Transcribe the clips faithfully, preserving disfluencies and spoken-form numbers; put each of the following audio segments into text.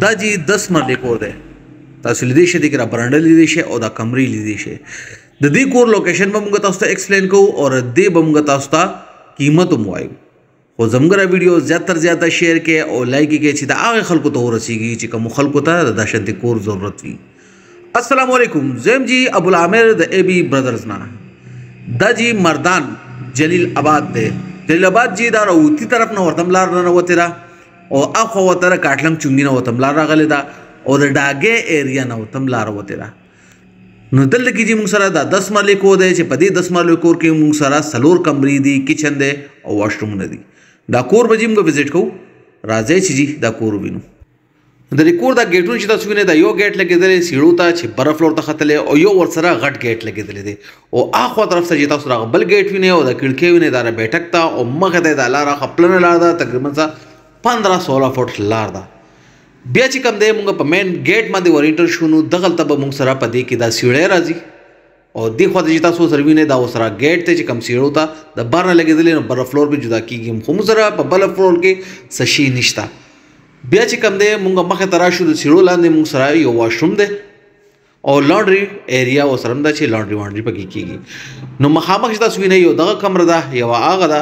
दाजी दस मरले कोर दे तासु लीदेशे दिकरा बरांडा लीदेशे और दा कमरी लीदेशे द दी कोर लोकेशन बमूंगा तास्ता एक्सप्लेन को और दे बमूंगा तास्ता कीमत मुआई और जमगरा वीडियो ज़्यादातर ज़्यादा शेयर के और लाइक के ची दा आगे खल को तो हो रसीगी ची कम खल को ता दाशंती कोर ज़रूरत हुई। अस्सलाम वालेकुम jam ji Abul Amir the A B brothers ना दाजी मर्दान जलील आबाद दे जलील आबाद जी दारा उती तरफ ना वरतम लार ना वो तेरा और आख वो तेरा काटलंग चुंगी ना वतम लारा गले दा और डागे एरिया ना वतम लार वो तेरा नदल की जी मुंगसरा दा दस मरले को दे चे पदी दस मरले कोर के मुंगसरा सलोर कमरी दी किचन दे और वॉशरूम ने दी दा कोर बजी मुंगो विजिट को राजे छी जी दा कोर बिनु द रिकॉर्ड दा गेटू ची तस्वीर ने दा यो गेट लगे दे सीढ़ूता छे बर्फ लोर तखतले और यो वर्सरा घट गेट लगे दले दे और आखवा तरफ से जीता उसरा बल गेट भी ने और खिड़की ने दारा बैठकता और मगदे दा लारा खपलन लारदा तकरीबन सा पंद्रह सोलह फुट लारदा बे ची कम दे मुंगा मेन गेट मंदे और इंटर शूनु दगल तब मुंगसरा पदी की दा सीढ़े राजी और देखो जीता सो सरवी ने दा उसरा गेट ते कम सीढ़ूता द बार लगे दले बर्फ फ्लोर भी जुदा की गम मुंगसरा बर्फ फ्लोर के सशी निश्ता बे ची कम दे मुंगा मखे तराशु द सीढ़ो लांदे मुंग सरा यो वॉशरूम दे और लॉन्ड्री एरिया वो सरमदा छे लॉन्ड्री वांड्री पकी कीगी नो मखामक जता सुई नहीं यो दगा कमरा दा या वा आगा दा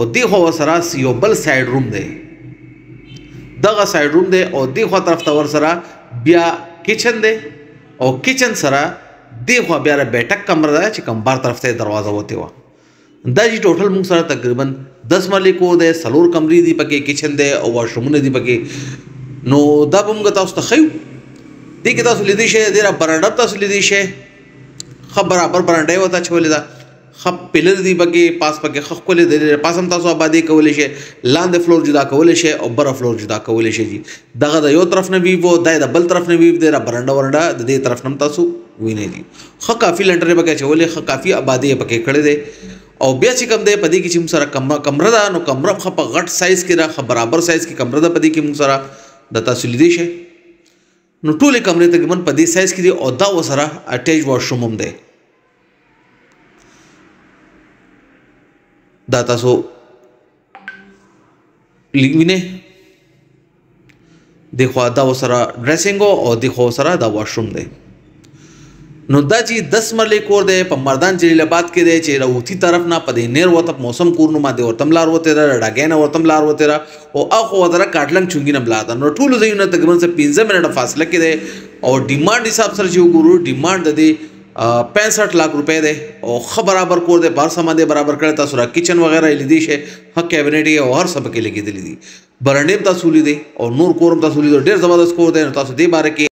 और देखो वो सरा यो बल साइड रूम दे दगा साइड रूम दे और देखो तरफ तवर सरा ब्या किचन दे और किचन सरा देखो ब्यारा बैठक कमरा दा छे कम बार तरफ से दरवाजा होते हुआ दा जी टोटल मुंग सरा तकरीबन दस मरले को दे सलोर कमरी दी पके किचन दे और वॉशरूम ने दी पके नो दा बम गता उस तखयू दी के तासु लिदी शे देरा बरांडा तासु लिदी शे खब बराबर बरांडा होता छोले दा खब पिलर दी पके पास पके खख कोले दे रे पासम तासु आबादी कोले शे लांदे फ्लोर जुदा कोले शे और बरा फ्लोर जुदा कोले शे जी दगा दा यो तरफ ने भी वो दा दा बल तरफ ने भी देरा बरांडा वरांडा दे तरफ नम तासु वी ने जी ख काफी लंटरे पके छोले ख काफी आबादी पके खड़े दे और बे ची कम दे पदी की चिम सारा कमरा कमरा दा नो कमरा खप घट साइज के रख बराबर साइज की कमरा दा पदी की मुंग सारा दता सुलिदेश है नो टोले कमरे तकरीबन पदी साइज की दे और दा वो सारा अटैच वॉशरूम दे दाता सो लिविने देखो दा वो सारा ड्रेसिंग हो और देखो सारा दा वॉशरूम दे नुदा जी दस मरले कोर दे प मर्दान जलीलाबाद के दे चेरा उठी तरफ ना पदे नेर वत मौसम कोरनु मा दे और तमलार वो तेरा डागेना और तमलार वो तेरा ओ आखो वदरा काटलंग चुंगी न ब्लादा न ठूलु जई न तकरीबन से पंद्रह मिनट फासला के दे और डिमांड हिसाब सर जो गुरु डिमांड दे पैंसठ लाख रुपए दे और ख बराबर कोर दे बार समा दे बराबर करे तासुरा किचन वगैरह लिदीश है ह कैबिनेट और हर सब के लगी दिली दी बरंडेम तासुली दे और नूर कोरम तासुली दे डेढ़ जबरदस्त कोर दे तासु दे बारे के